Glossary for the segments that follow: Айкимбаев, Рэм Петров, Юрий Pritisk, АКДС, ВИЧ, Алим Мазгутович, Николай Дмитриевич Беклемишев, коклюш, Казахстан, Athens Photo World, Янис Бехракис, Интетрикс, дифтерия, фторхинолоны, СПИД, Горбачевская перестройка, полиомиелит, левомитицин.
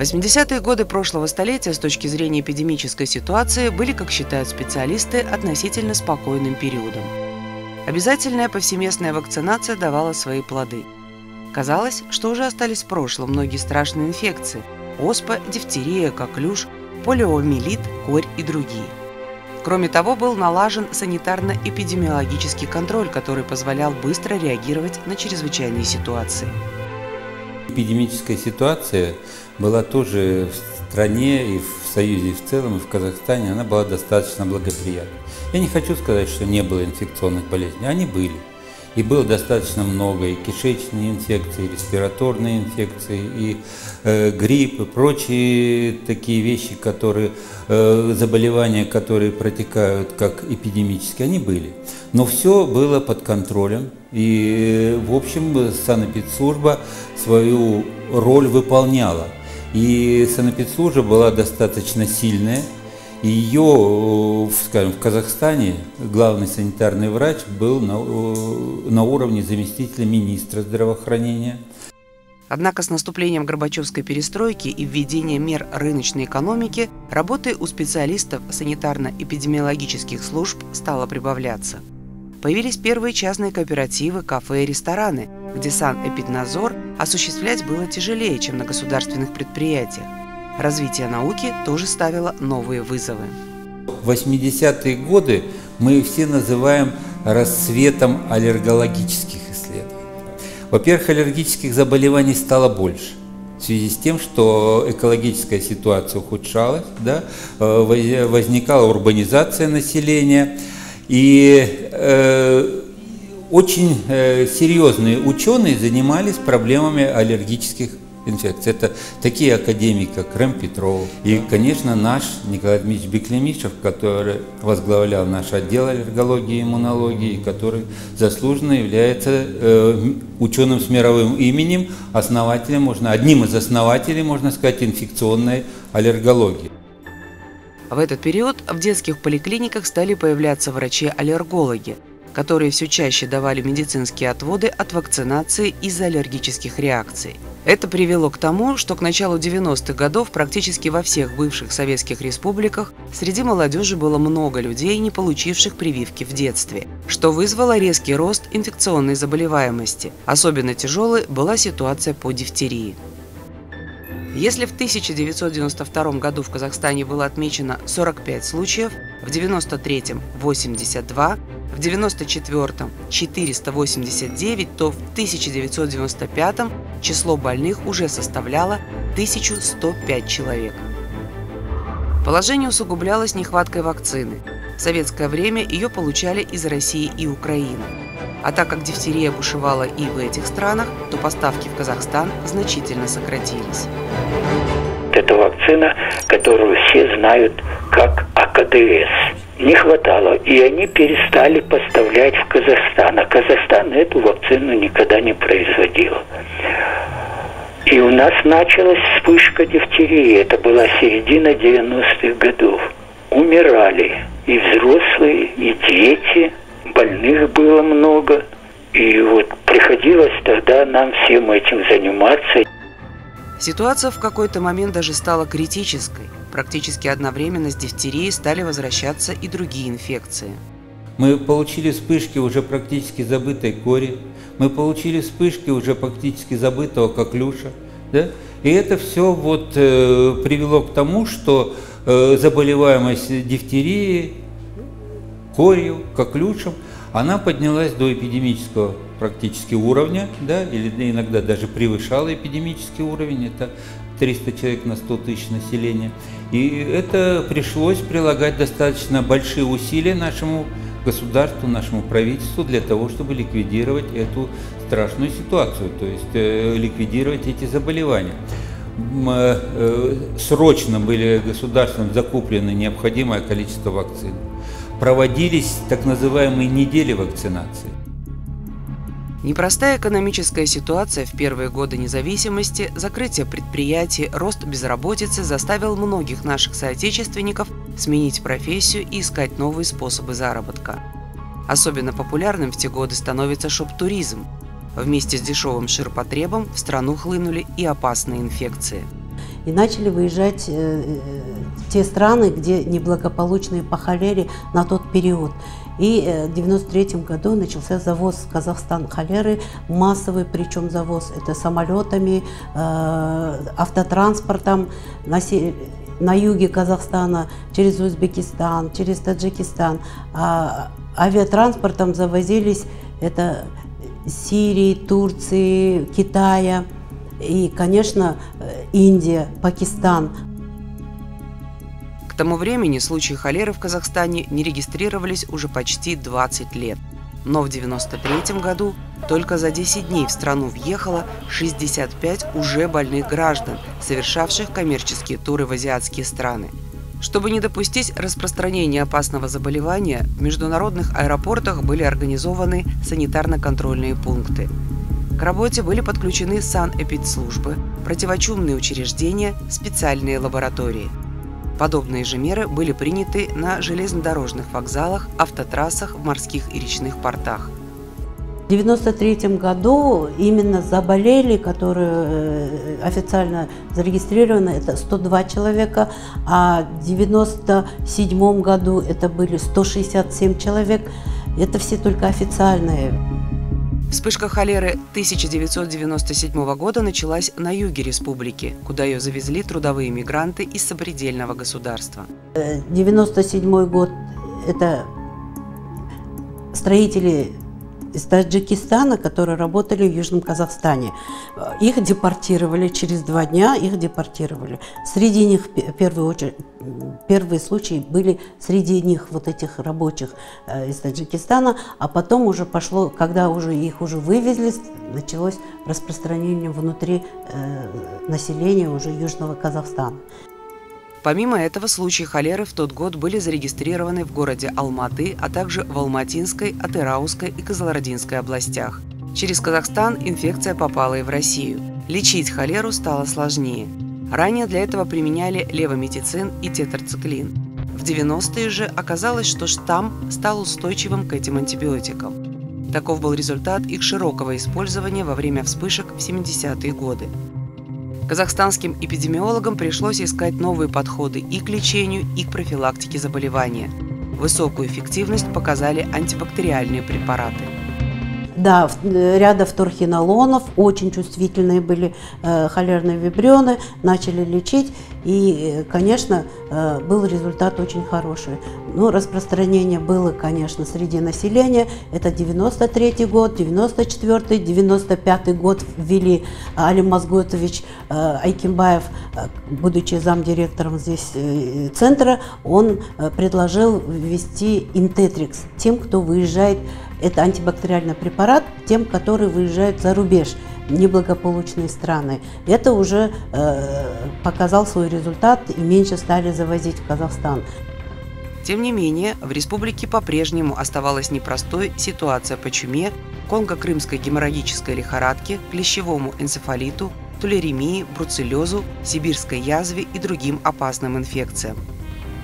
80-е годы прошлого столетия с точки зрения эпидемической ситуации были, как считают специалисты, относительно спокойным периодом. Обязательная повсеместная вакцинация давала свои плоды. Казалось, что уже остались в прошлом многие страшные инфекции – оспа, дифтерия, коклюш, полиомиелит, корь и другие. Кроме того, был налажен санитарно-эпидемиологический контроль, который позволял быстро реагировать на чрезвычайные ситуации. Эпидемическая ситуация была тоже в стране и в Союзе, и в целом, и в Казахстане, она была достаточно благоприятна. Я не хочу сказать, что не было инфекционных болезней, они были. И было достаточно много и кишечные инфекции, и респираторные инфекции, и грипп, и прочие такие вещи, которые, заболевания, которые протекают как эпидемические, они были. Но все было под контролем, и, в общем, санэпидслужба свою роль выполняла. И санэпидслужба была достаточно сильная. Ее, скажем, в Казахстане главный санитарный врач был на уровне заместителя министра здравоохранения. Однако с наступлением Горбачевской перестройки и введением мер рыночной экономики работы у специалистов санитарно-эпидемиологических служб стало прибавляться. Появились первые частные кооперативы, кафе и рестораны, где санэпиднадзор осуществлять было тяжелее, чем на государственных предприятиях. Развитие науки тоже ставило новые вызовы. В 80-е годы мы все называем расцветом аллергологических исследований. Во-первых, аллергических заболеваний стало больше. В связи с тем, что экологическая ситуация ухудшалась, да, возникала урбанизация населения. И очень серьезные ученые занимались проблемами аллергических инфекции. Это такие академики, как Рэм Петров и, конечно, наш Николай Дмитриевич Беклемишев, который возглавлял наш отдел аллергологии и иммунологии, который заслуженно является ученым с мировым именем, основателем, одним из основателей, можно сказать, инфекционной аллергологии. В этот период в детских поликлиниках стали появляться врачи-аллергологи, которые все чаще давали медицинские отводы от вакцинации из-за аллергических реакций. Это привело к тому, что к началу 90-х годов практически во всех бывших советских республиках среди молодежи было много людей, не получивших прививки в детстве, что вызвало резкий рост инфекционной заболеваемости. Особенно тяжелой была ситуация по дифтерии. Если в 1992 году в Казахстане было отмечено 45 случаев, в 1993 – 82, в 1994-м 489, то в 1995-м число больных уже составляло 1105 человек. Положение усугублялось нехваткой вакцины. В советское время ее получали из России и Украины. А так как дифтерия бушевала и в этих странах, то поставки в Казахстан значительно сократились. Это вакцина, которую все знают как АКДС. Не хватало, и они перестали поставлять в Казахстан. А Казахстан эту вакцину никогда не производил. И у нас началась вспышка дифтерии. Это была середина 90-х годов. Умирали и взрослые, и дети. Больных было много. И вот приходилось тогда нам всем этим заниматься. Ситуация в какой-то момент даже стала критической. Практически одновременно с дифтерией стали возвращаться и другие инфекции. Мы получили вспышки уже практически забытой кори, мы получили вспышки уже практически забытого коклюша. Да? И это все вот привело к тому, что заболеваемость дифтерией, корью, коклюшем, она поднялась до эпидемического практически уровня, да, или иногда даже превышала эпидемический уровень, это 300 человек на 100 тысяч населения. И это пришлось прилагать достаточно большие усилия нашему государству, нашему правительству для того, чтобы ликвидировать эту страшную ситуацию, то есть ликвидировать эти заболевания. Срочно были государством закуплено необходимое количество вакцин. Проводились так называемые недели вакцинации. Непростая экономическая ситуация в первые годы независимости, закрытие предприятий, рост безработицы заставил многих наших соотечественников сменить профессию и искать новые способы заработка. Особенно популярным в те годы становится шоп-туризм. Вместе с дешевым ширпотребом в страну хлынули и опасные инфекции. и начали выезжать в те страны, где неблагополучные по холере на тот период. И в 1993 году начался завоз в Казахстан холеры, массовый причем завоз, это самолетами, автотранспортом, на юге Казахстана, через Узбекистан, через Таджикистан. А авиатранспортом завозились это Сирии, Турции, Китая и, конечно, Индия, Пакистан. К тому времени случаи холеры в Казахстане не регистрировались уже почти 20 лет. Но в 1993 году только за 10 дней в страну въехало 65 уже больных граждан, совершавших коммерческие туры в азиатские страны. Чтобы не допустить распространения опасного заболевания, в международных аэропортах были организованы санитарно-контрольные пункты. К работе были подключены санэпидслужбы, противочумные учреждения, специальные лаборатории. Подобные же меры были приняты на железнодорожных вокзалах, автотрассах, в морских и речных портах. В 1993 году именно заболели, которые официально зарегистрированы, это 102 человека, а в 1997 году это были 167 человек. Это все только официальные. Вспышка холеры 1997 года началась на юге республики, куда ее завезли трудовые мигранты из сопредельного государства. 1997 год – это строители из Таджикистана, которые работали в Южном Казахстане. Их депортировали, через 2 дня их депортировали. Среди них, в первую очередь, первые случаи были среди них, вот этих рабочих из Таджикистана, а потом уже пошло, когда уже их уже вывезли, началось распространение внутри населения уже Южного Казахстана. Помимо этого, случаи холеры в тот год были зарегистрированы в городе Алматы, а также в Алматинской, Атырауской и Кызылординской областях. Через Казахстан инфекция попала и в Россию. Лечить холеру стало сложнее. Ранее для этого применяли левомитицин и тетрациклин. В 90-е же оказалось, что штамм стал устойчивым к этим антибиотикам. Таков был результат их широкого использования во время вспышек в 70-е годы. Казахстанским эпидемиологам пришлось искать новые подходы и к лечению, и к профилактике заболевания. Высокую эффективность показали антибактериальные препараты. Да, ряда фторхинолонов, очень чувствительные были холерные вибрионы, начали лечить, и, конечно, был результат очень хороший. Но распространение было, конечно, среди населения. Это 93 год, 94, 95 год ввели. Алим Мазгутович Айкимбаев, будучи замдиректором здесь центра, он предложил ввести Интетрикс тем, кто выезжает. Это антибактериальный препарат тем, которые выезжают за рубеж, неблагополучные страны. Это уже показал свой результат, и меньше стали завозить в Казахстан. Тем не менее, в республике по-прежнему оставалась непростой ситуация по чуме, конго-крымской геморрагической лихорадке, клещевому энцефалиту, туляремии, бруцеллезу, сибирской язве и другим опасным инфекциям.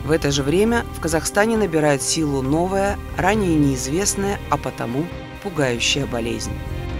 В это же время в Казахстане набирает силу новая, ранее неизвестная, а потому пугающая болезнь.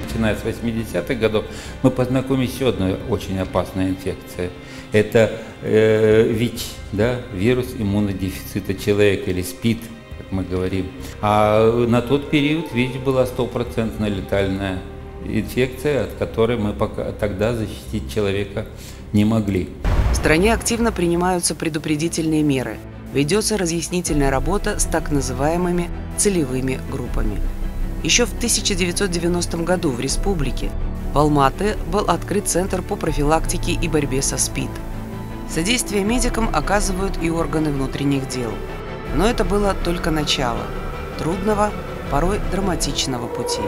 Начиная с 80-х годов мы познакомились с еще одной очень опасной инфекцией. Это ВИЧ, да, вирус иммунодефицита человека, или СПИД, как мы говорим. А на тот период ВИЧ была стопроцентно летальная инфекция, от которой мы пока тогда защитить человека не могли. В стране активно принимаются предупредительные меры. Ведется разъяснительная работа с так называемыми целевыми группами. Еще в 1990 году в республике в Алматы был открыт Центр по профилактике и борьбе со СПИД. Содействие медикам оказывают и органы внутренних дел. Но это было только начало трудного, порой драматичного пути.